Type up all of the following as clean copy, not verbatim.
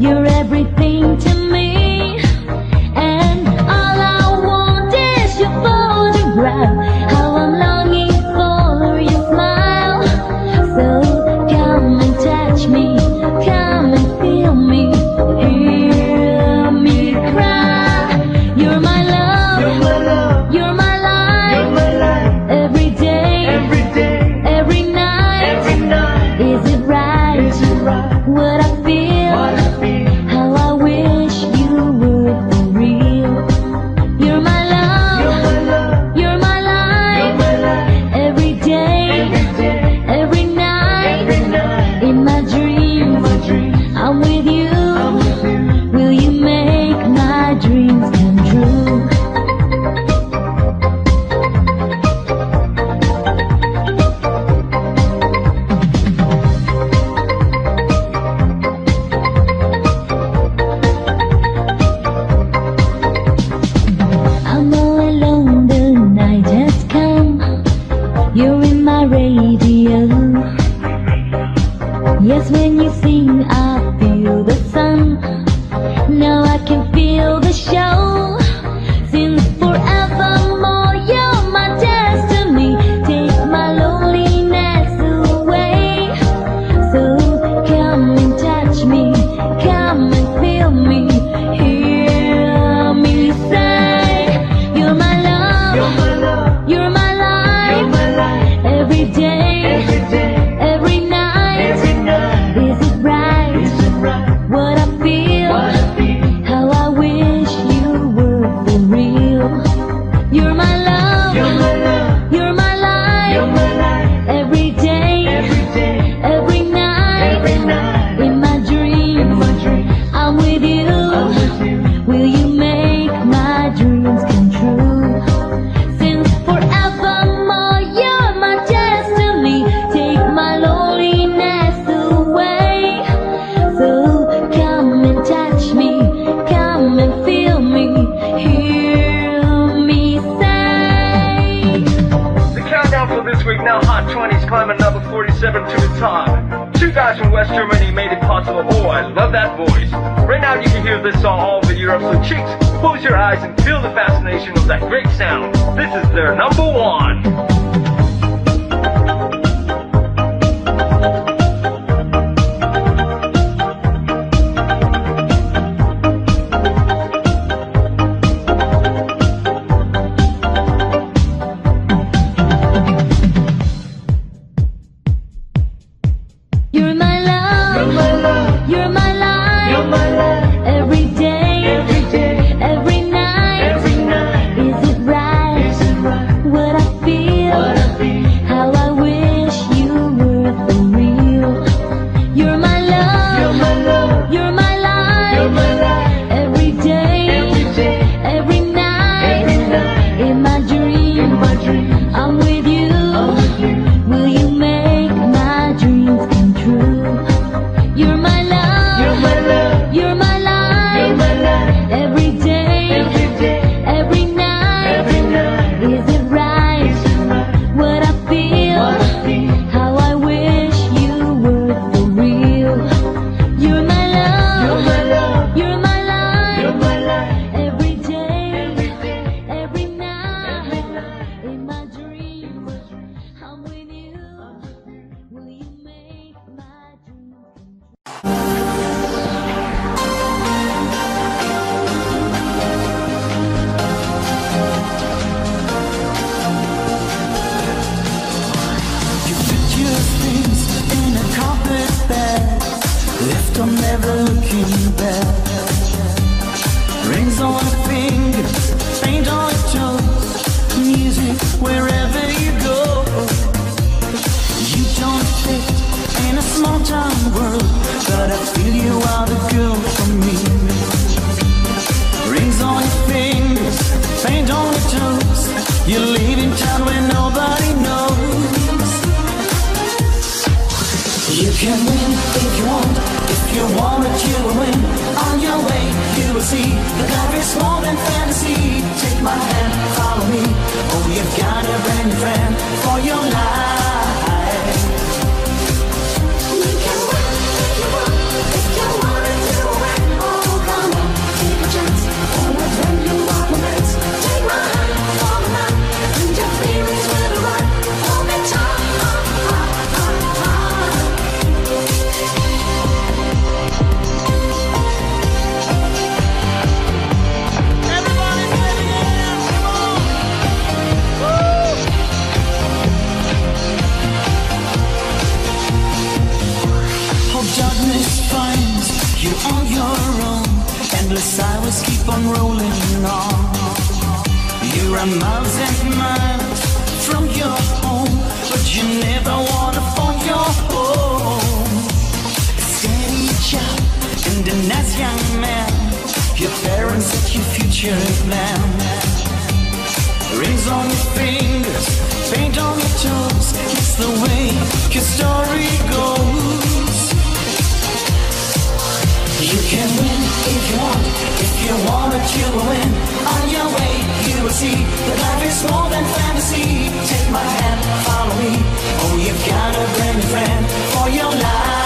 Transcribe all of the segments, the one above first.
You're everything to me, and all I want is your photograph. How I'm longing for your smile. So come and touch me, come and feel me, hear me cry. You're my love, you're my love, you're my life, you're my life. Every day, every day, every night, every night. Is it right? Is it right? What I feel? You're in my radio. Yes, when you sing, I feel the sun. Now I can feel the show. Since forevermore, you're my destiny. Take my loneliness away. So come and touch me, come and feel me, hear me say, you're my love, you're my love, you're my every day, every day, every night, every night. Is it right? Is it right? What I feel, what I feel. How I wish you were for real. You're my love, you're my love, you're my life, you're my life. Every day, every day, every night, every night. In my dreams, in my dreams. I'm with you. I'm with you. Will you make my dreams come true? Since forevermore. Now hot 20s, climbing number 47 to the top. Two guys from West Germany made it possible. Oh, I love that voice. Right now you can hear this song all over Europe. So chicks, close your eyes and feel the fascination of that great sound. This is their number one. You're my love, you're my love, you're my life, you're my life. Every day, every day, every night, every night. Is it right? Is it right? What I feel, what I feel. How I wish you were for real. You're my love, you're my love, you're my life, you're my life. Every day, every day, every night, every night. In my dream, in my dream. I'm with you. I'm with you. Will you make my dreams come true? You're my love, you're my love, you're my life, you're my life. Every day, every day, every night, every night. Is it right? Is it right? What I feel, what I feel. How I wish you were for real. You're my love, you're my love, you're my life, you're my life. Every day, every day, every night, every night. In my dreams, I'm with you. Will you make my I'm never looking back. Rings on my fingers, paint on my toes. Music wherever you go. You don't fit in a small town world, but I feel you are the girl for me. Rings on your fingers, paint on your toes. You live in town where nobody knows. You can win if you want. If you want it, you will win. On your way, you will see that life is more than fantasy. Take my hand, follow me. Oh, you've got a brand new friend for your life. You can win if you want it, you will win. you on your own. Endless hours keep on rolling on. You run miles and miles from your home, but you never wanna find your home. Steady child and a nice young man, your parents at your future plan. Rings on your fingers, paint on your toes, it's the way your story goes. You can win if you want, if you want it you will win. On your way you will see that life is more than fantasy. Take my hand, follow me, oh you've got a brand new friend for your life.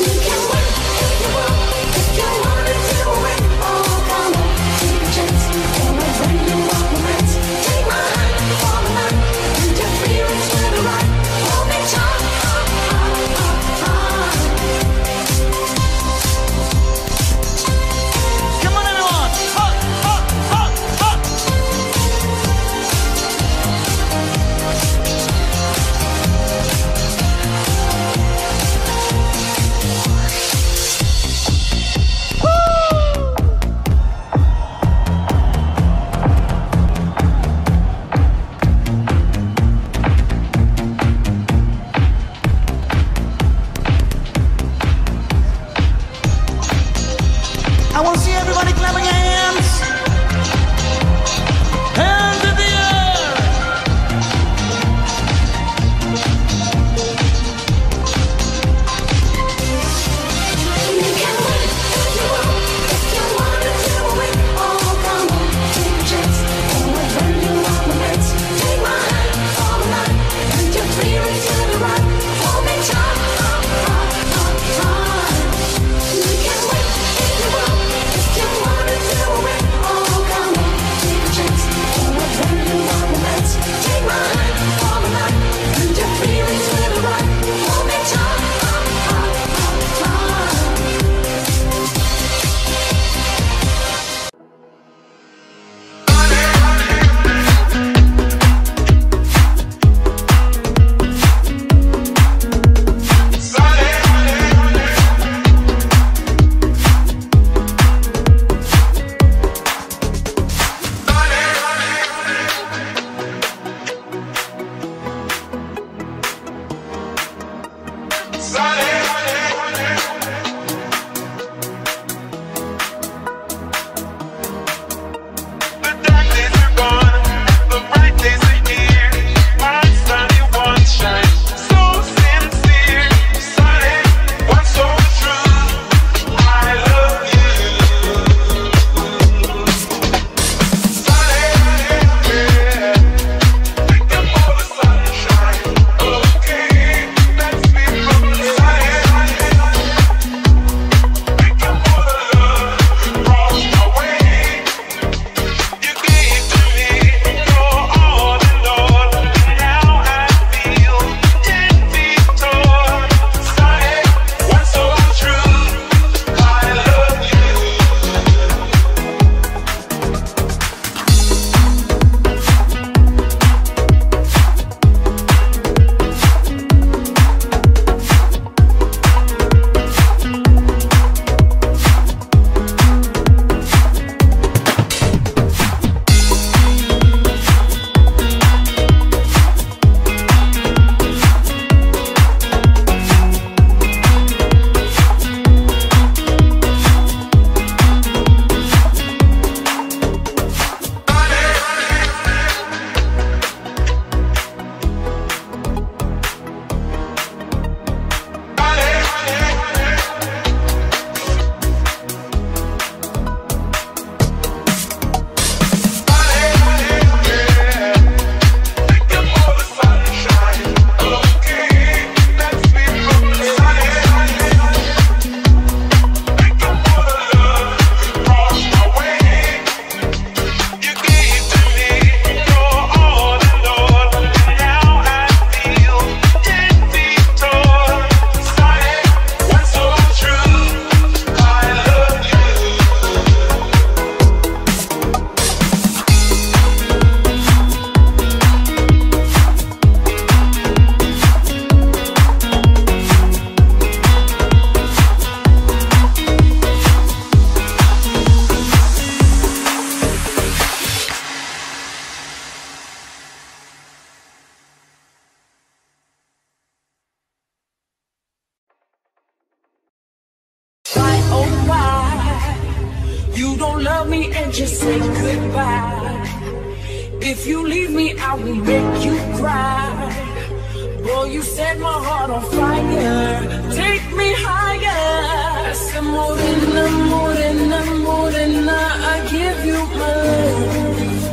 You can win if you want, if you want it you will win. Oh come on, take a chance, for a friend you want to rent. Take my hand, follow me, and your feelings will be right. Hold me tight. you love me and just say goodbye. If you leave me, I will make you cry. Boy, you set my heart on fire. Take me higher. Some more than a, more than a, more than a, I give you my love.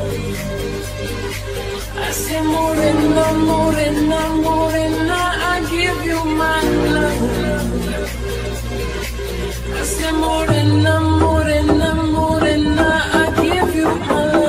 I say more than a, more than a, more than a, I give you my love. I say more than a, more than a, more than a, I give you my love.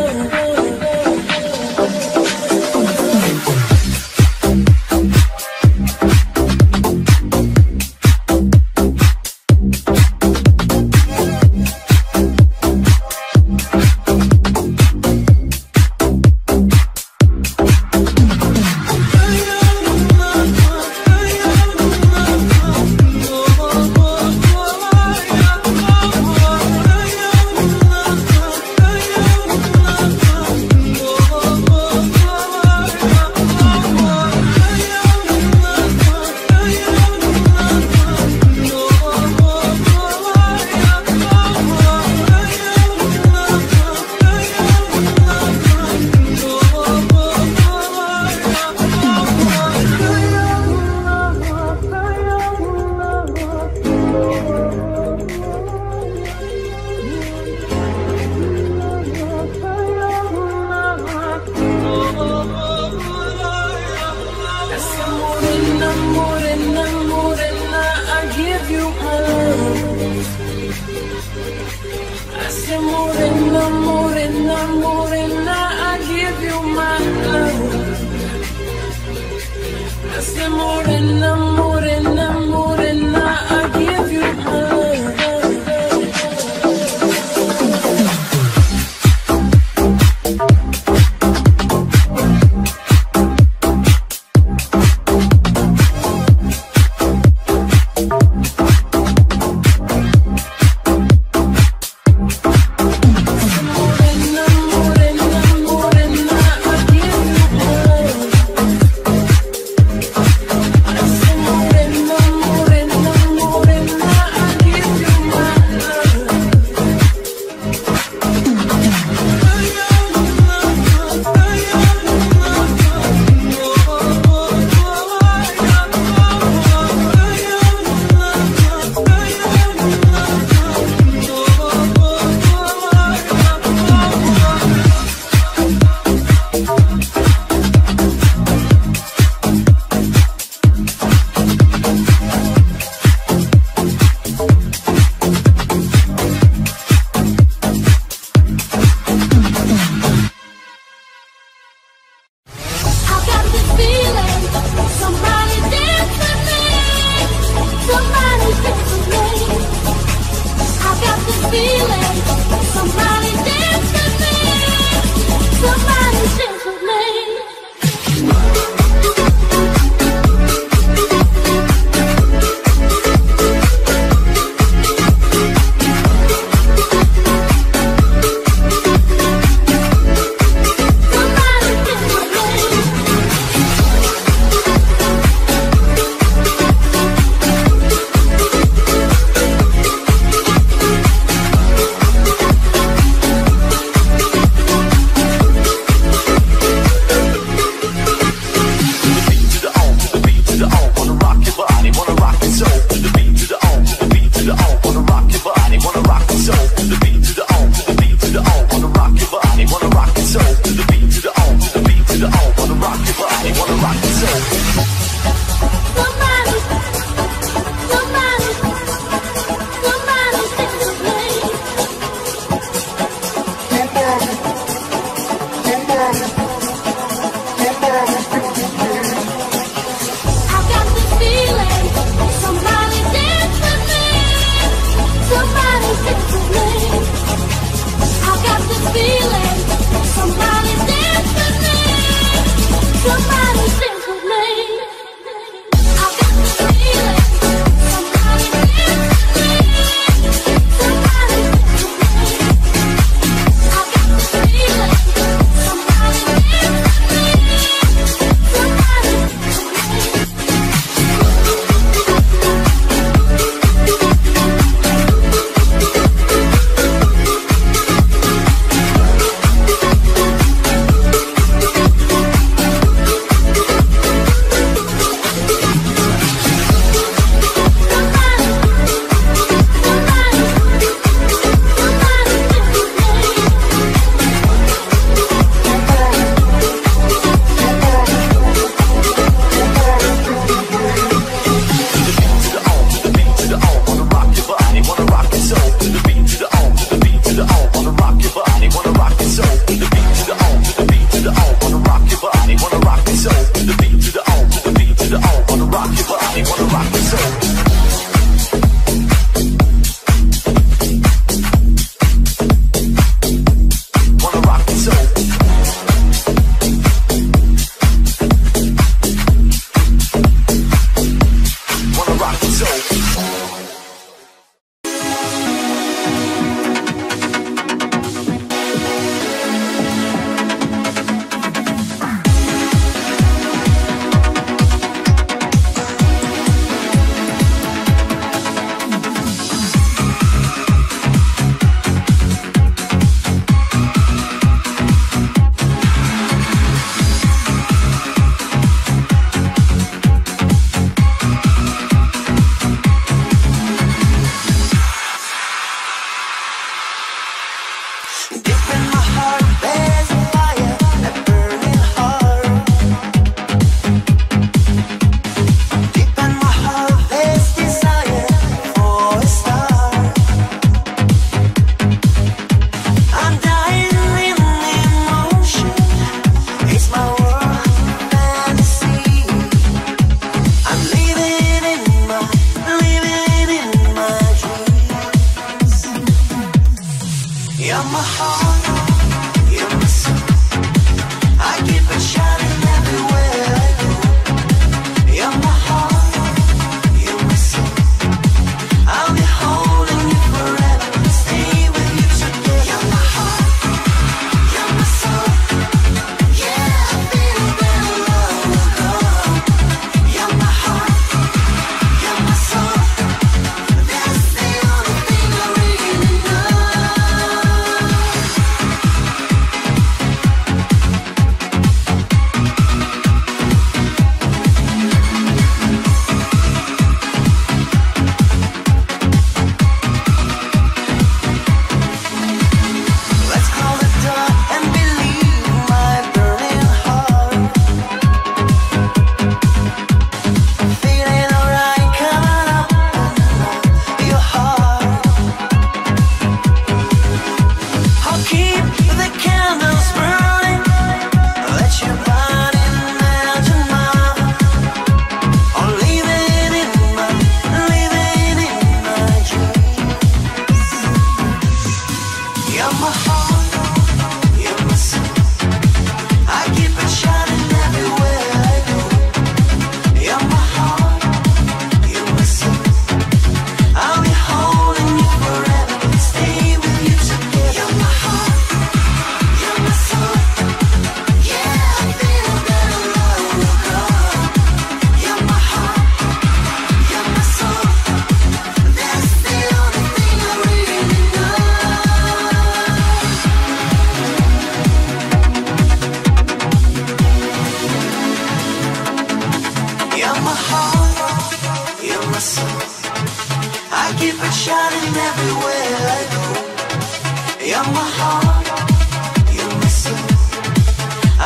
I keep it shining everywhere I go. You're my heart, you're my soul.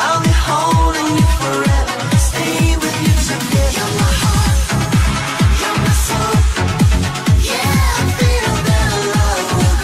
I'll be holding you forever, stay with you together. You're my heart, you're my soul. Yeah, I feel that love will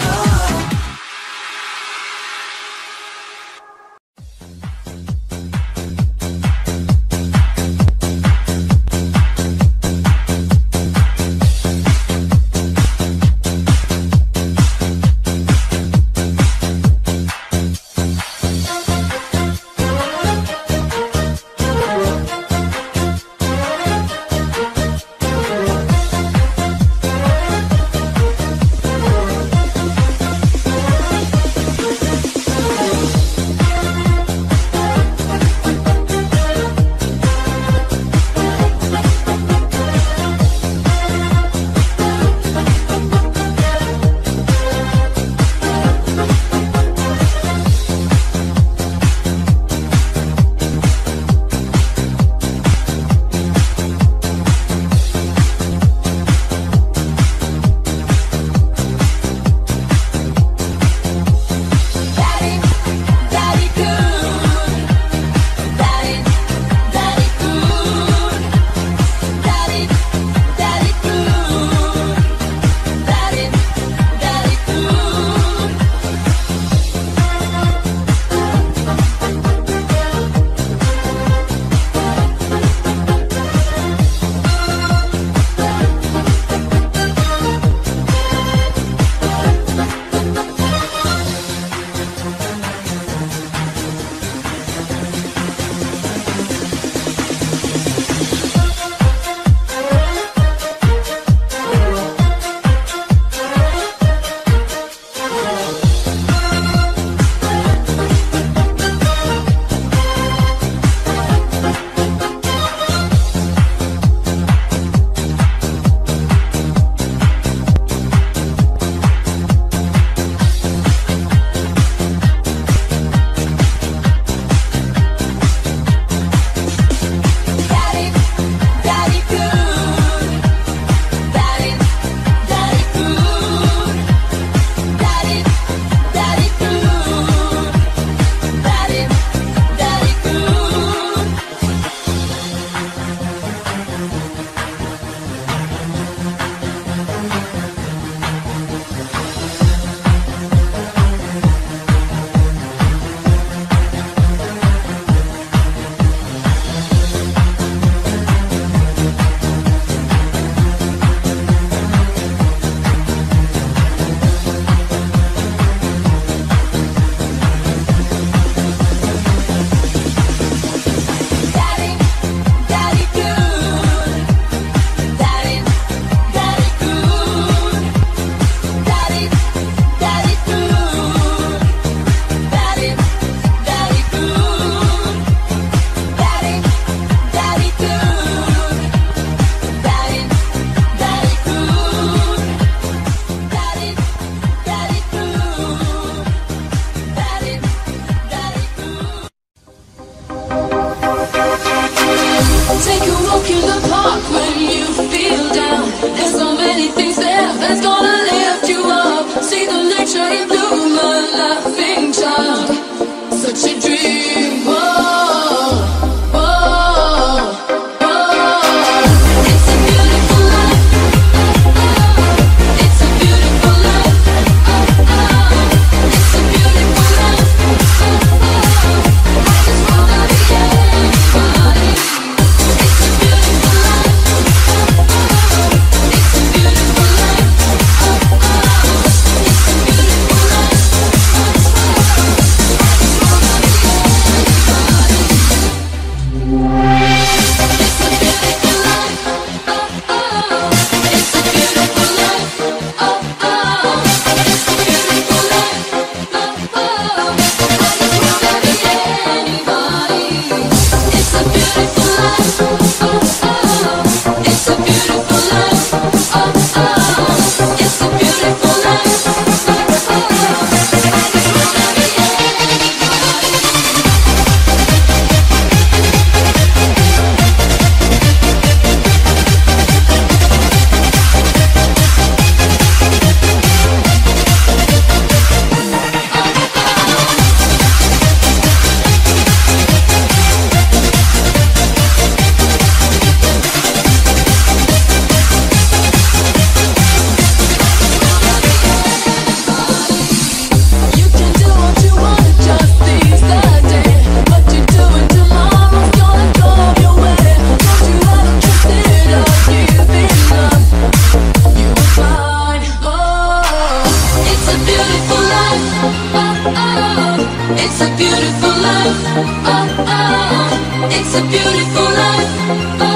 a beautiful life. Oh, oh,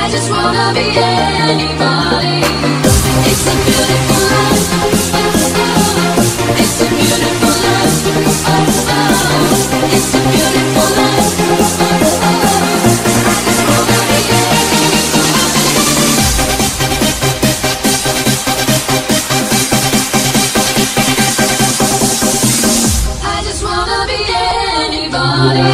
I just wanna be anybody. It's a beautiful life. Oh, oh, it's a beautiful life. Oh, oh, it's a beautiful life. Oh, oh, I just wanna be anybody. I just wanna be anybody.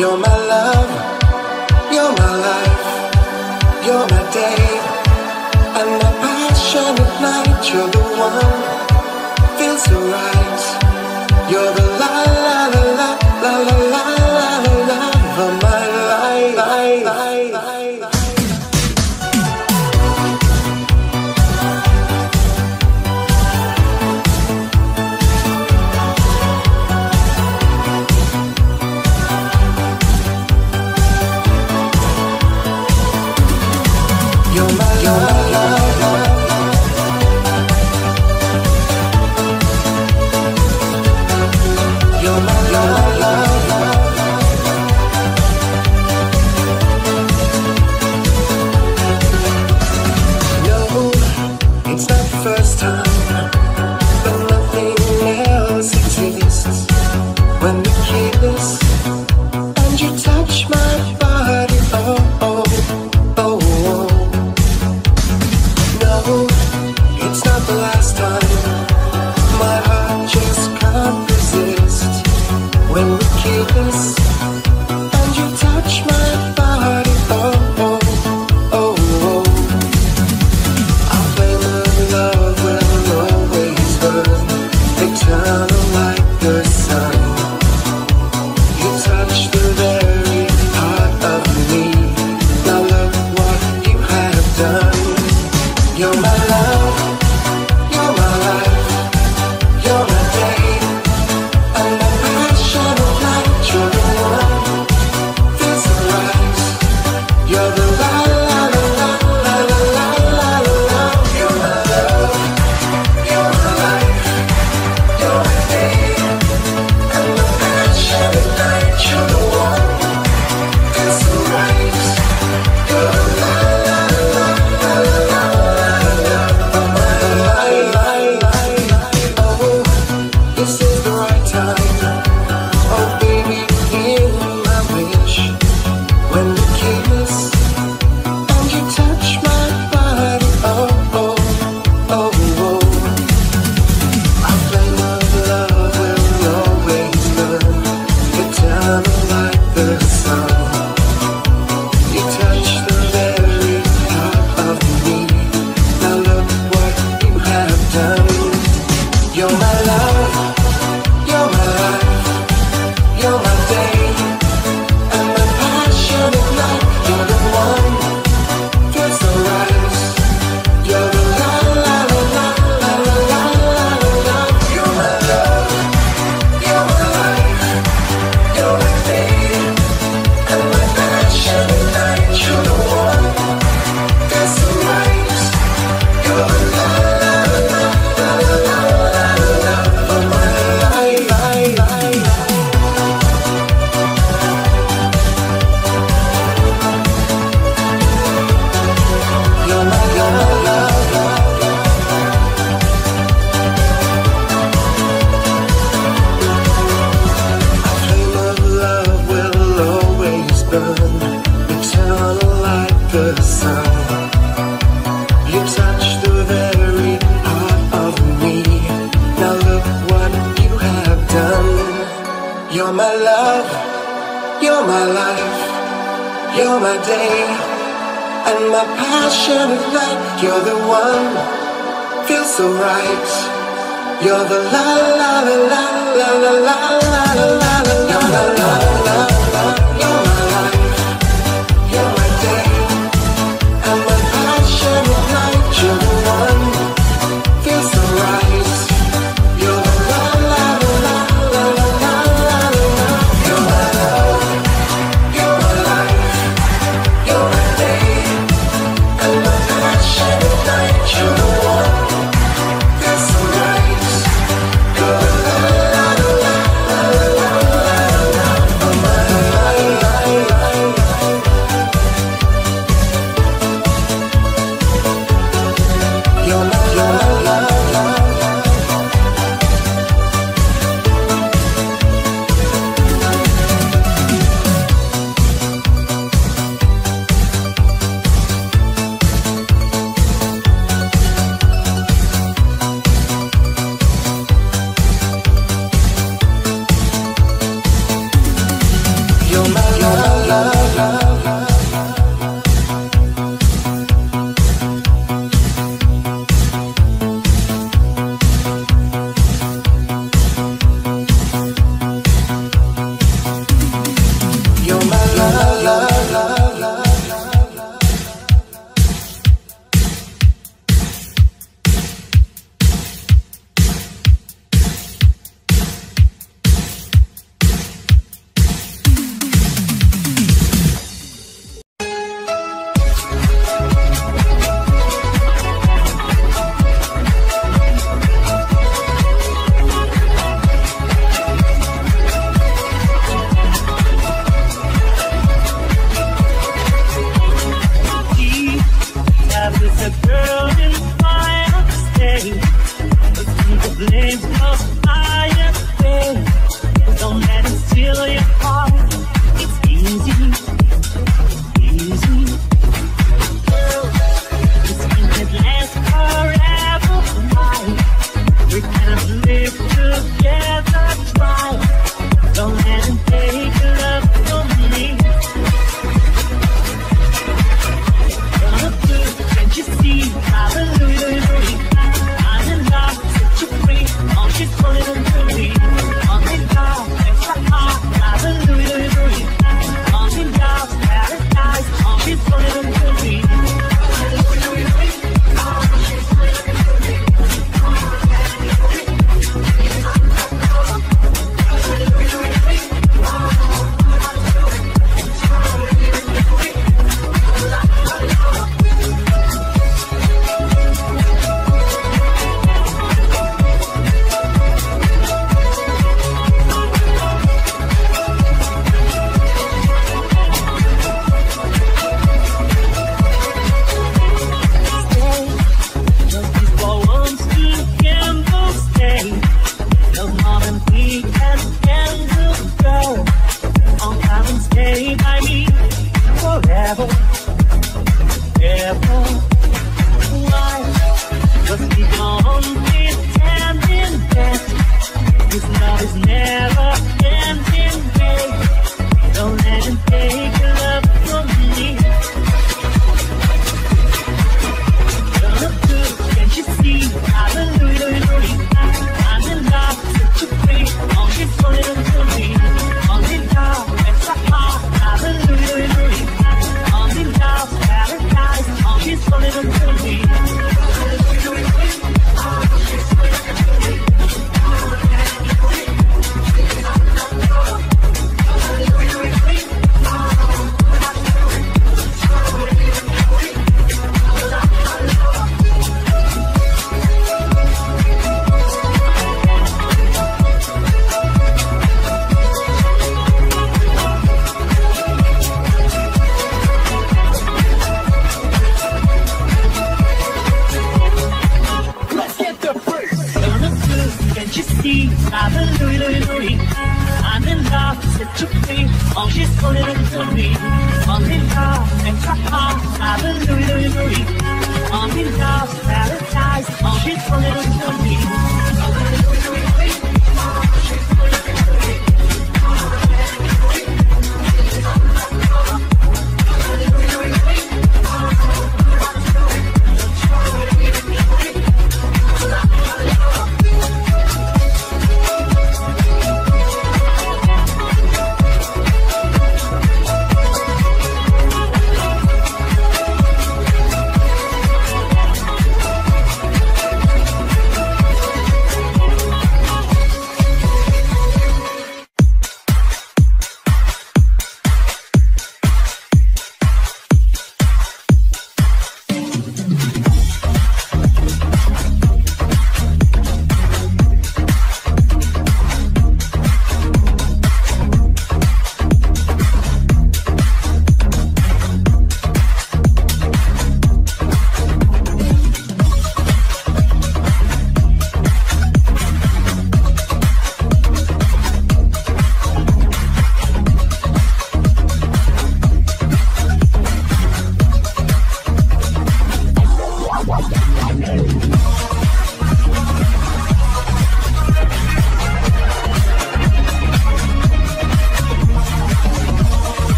You're my love, you're my life, you're my day, and my passionate night. You're the one, feels so right. You're the la la la la la la la la la love of my life. It's a girl in the fire state. But the flames will fire away. Don't let it steal your heart. It's easy, easy. This thing that lasts forever, right? We kind of live together, try. Don't let it take your love from me. You see, hallelujah, I'm in love, set you free, all she's wanted to be. All in love, extra heart, hallelujah, all in love, paradise, all she's wanted to be. All she's wanted to be.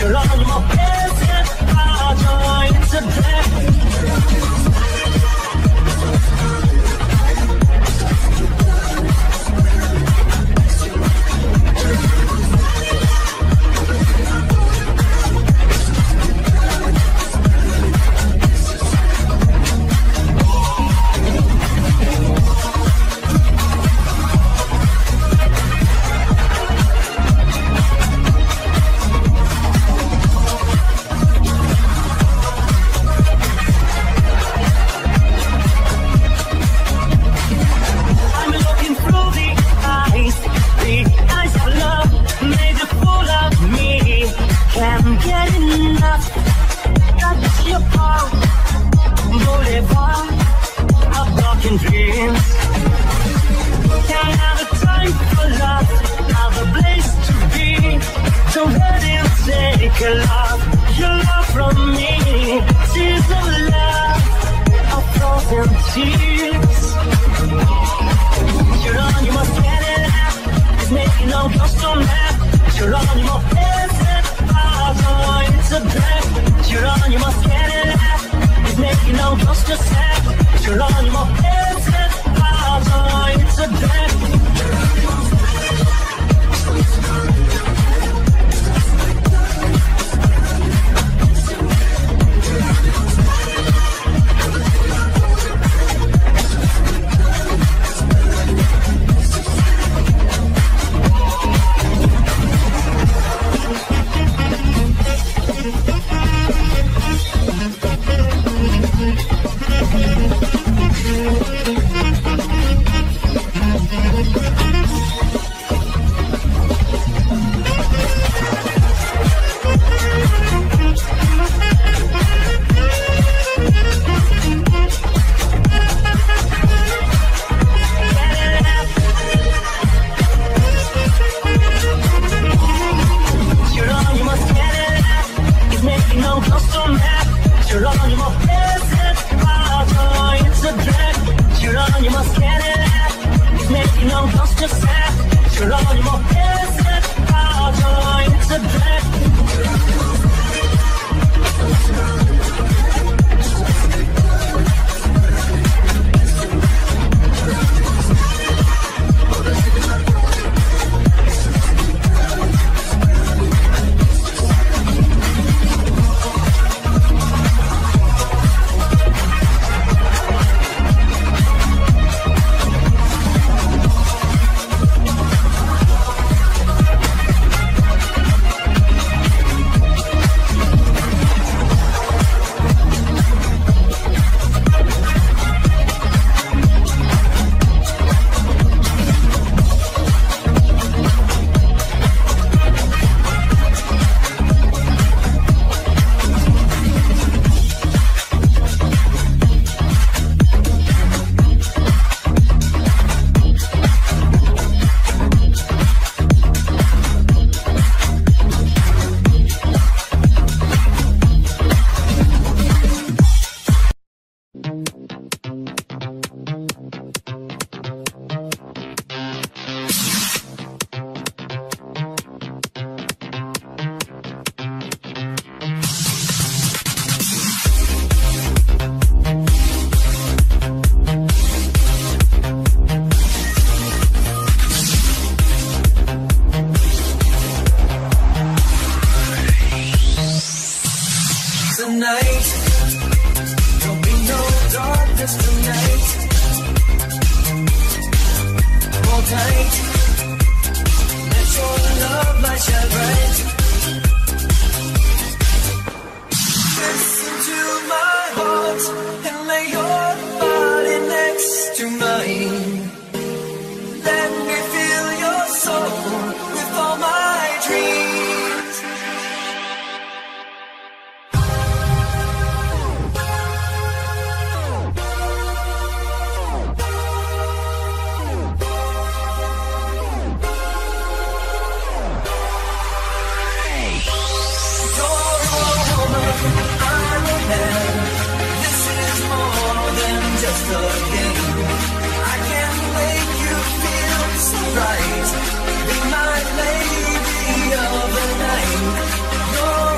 You're all my best and I'll join today. Right, be my lady of the night. You're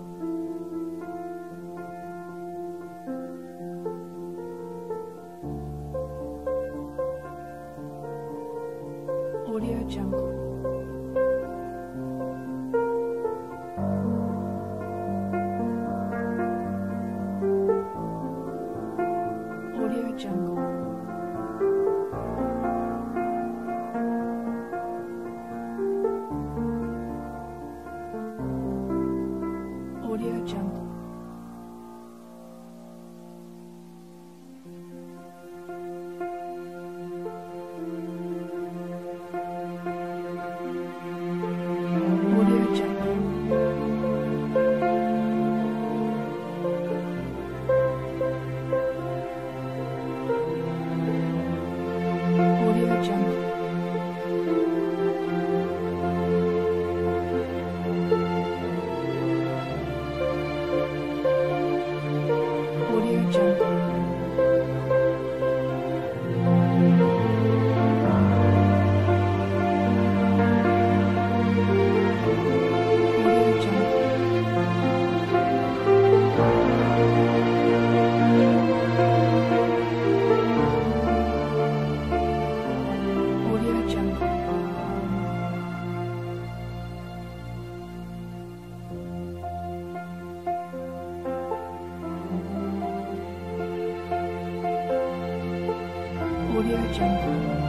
Audio Jungle. Audio Jungle. Audio Jungle. Jungle. Audio Jungle. Audio Jungle.